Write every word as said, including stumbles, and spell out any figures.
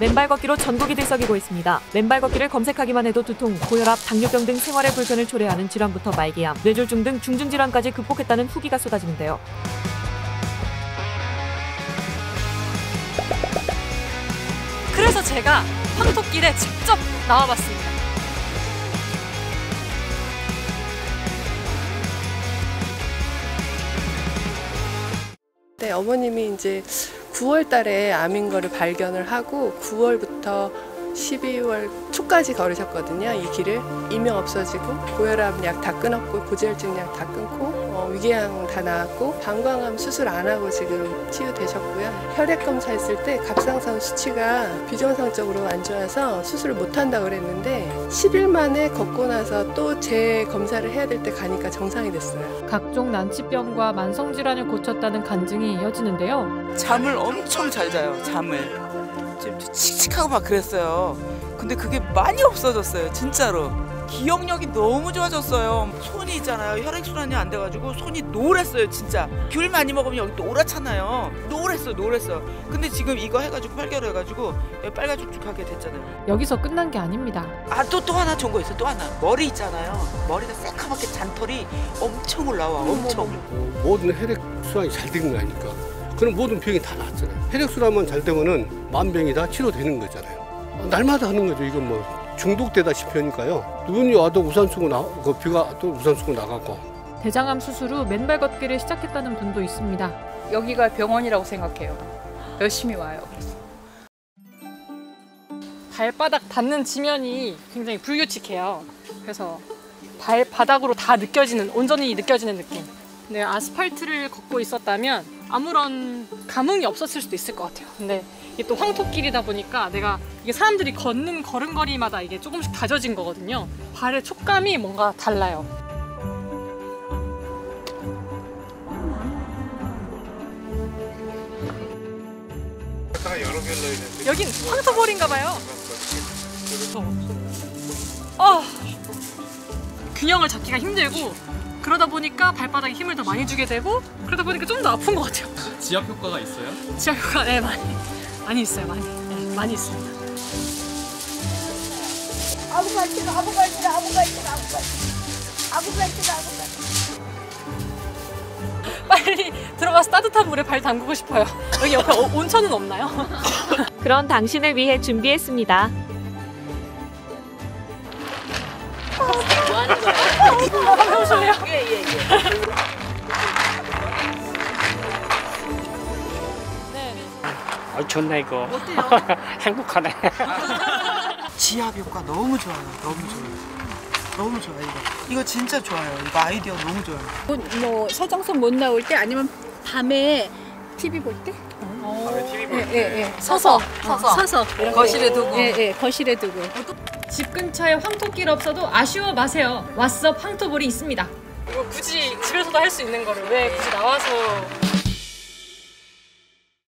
맨발 걷기로 전국이 들썩이고 있습니다. 맨발 걷기를 검색하기만 해도 두통, 고혈압, 당뇨병 등 생활의 불편을 초래하는 질환부터 말기암, 뇌졸중 등 중증질환까지 극복했다는 후기가 쏟아지는데요. 그래서 제가 황토길에 직접 나와봤습니다. 네, 어머님이 이제 구월 달에 암인 거를 발견을 하고 구월부터 십이월 초까지 걸으셨거든요. 이 길을 이명 없어지고 고혈압 약 다 끊었고 고지혈증 약 다 끊고 어, 위궤양 다 나았고 방광암 수술 안 하고 지금 치유되셨고요. 혈액 검사했을 때 갑상선 수치가 비정상적으로 안 좋아서 수술을 못 한다고 그랬는데 십 일 만에 걷고 나서 또 재검사를 해야 될 때 가니까 정상이 됐어요. 각종 난치병과 만성질환을 고쳤다는 간증이 이어지는데요. 잠을 엄청 잘 자요. 잠을. 좀 칙칙하고 막 그랬어요. 근데 그게 많이 없어졌어요. 진짜로. 기억력이 너무 좋아졌어요. 손이 있잖아요. 혈액순환이 안 돼가지고 손이 노랬어요. 진짜. 귤 많이 먹으면 여기 노랗잖아요. 노랬어 노랬어. 근데 지금 이거 해가지고 팔결해가지고 빨가죽죽하게 됐잖아요. 여기서 끝난 게 아닙니다. 아, 또 또 하나 좋은 거 있어. 또 하나. 머리 있잖아요. 머리가 새카맣게 잔털이 엄청 올라와. 엄청. 모든 혈액순환이 잘 되는 거니까. 그럼 모든 병이 다 낫잖아요. 혈액순환만 잘 되면은 만병이 다 치료되는 거잖아요. 날마다 하는 거죠. 이건 뭐 중독되다시피 하니까요. 눈이 와도 우산 쓰고 나, 그 비가 또 우산 쓰고 나가고. 대장암 수술 후 맨발 걷기를 시작했다는 분도 있습니다. 여기가 병원이라고 생각해요. 열심히 와요. 그래서. 발바닥 닿는 지면이 굉장히 불규칙해요. 그래서 발바닥으로 다 느껴지는, 온전히 느껴지는 느낌. 네, 아스팔트를 걷고 있었다면 아무런 감흥이 없었을 수도 있을 것 같아요. 근데 이게 또 황토길이다 보니까 내가 이게 사람들이 걷는 걸음걸이마다 이게 조금씩 다져진 거거든요. 발의 촉감이 뭔가 달라요. 여긴 황토볼인가봐요. 어, 균형을 잡기가 힘들고 그러다 보니까 발바닥에 힘을 더 많이 주게 되고 그러다 보니까 좀 더 아픈 것 같아요. 지압 효과가 있어요? 지압 효과, 네, 많이 많이 있어요, 많이, 네, 많이 있습니다. 아부갈치다, 아부갈치다, 아부갈치다, 아부갈치다, 아부갈치다. 빨리 들어가서 따뜻한 물에 발 담그고 싶어요. 여기 옆에 온천은 없나요? 그런 당신을 위해 준비했습니다. 뭐 하는 거야? 해보실래요? 예, 예, 예. 네. 어, 좋네 이거. 어때요? 행복하네. 지압 효과 너무 좋아요. 너무 좋아요. 너무 좋아요 이거. 이거 진짜 좋아요. 이거 아이디어 너무 좋아요. 뭐, 뭐 서정선 못 나올 때 아니면 밤에 티비 볼 때? 밤에 티비 볼 때. 예, 예, 예. 서서. 서서. 서서. 서서. 거실에 두고. 예, 예. 거실에 두고. 집 근처에 황토길 없어도 아쉬워 마세요. 왓스업 황토볼이 있습니다. 이거 굳이 집에서도 할 수 있는 거를 왜 굳이 나와서...